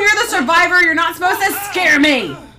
you're the survivor. You're not supposed to scare me.